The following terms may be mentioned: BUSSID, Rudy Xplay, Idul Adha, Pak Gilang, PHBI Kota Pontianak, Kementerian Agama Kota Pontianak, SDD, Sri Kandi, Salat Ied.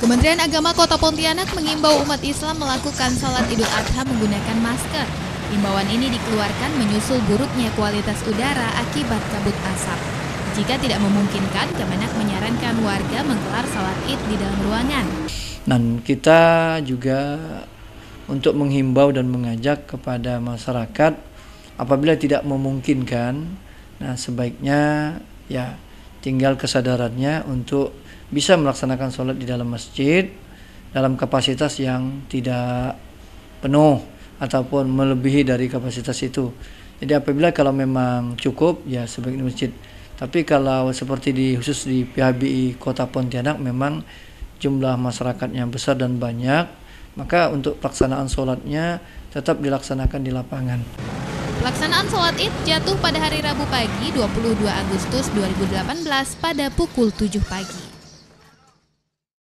Kementerian Agama Kota Pontianak mengimbau umat Islam melakukan salat Idul Adha menggunakan masker. Imbauan ini dikeluarkan menyusul buruknya kualitas udara akibat kabut asap. Jika tidak memungkinkan, Kemenak menyarankan warga menggelar salat Id di dalam ruangan. Dan kita juga untuk menghimbau dan mengajak kepada masyarakat apabila tidak memungkinkan, nah sebaiknya ya tinggal kesadarannya untuk bisa melaksanakan sholat di dalam masjid dalam kapasitas yang tidak penuh ataupun melebihi dari kapasitas itu. Jadi apabila kalau memang cukup ya sebaiknya di masjid. Tapi kalau seperti di khusus di PHBI Kota Pontianak memang jumlah masyarakatnya besar dan banyak, maka untuk pelaksanaan sholatnya tetap dilaksanakan di lapangan. Pelaksanaan sholat Id jatuh pada hari Rabu pagi 22 Agustus 2018 pada pukul 7 pagi.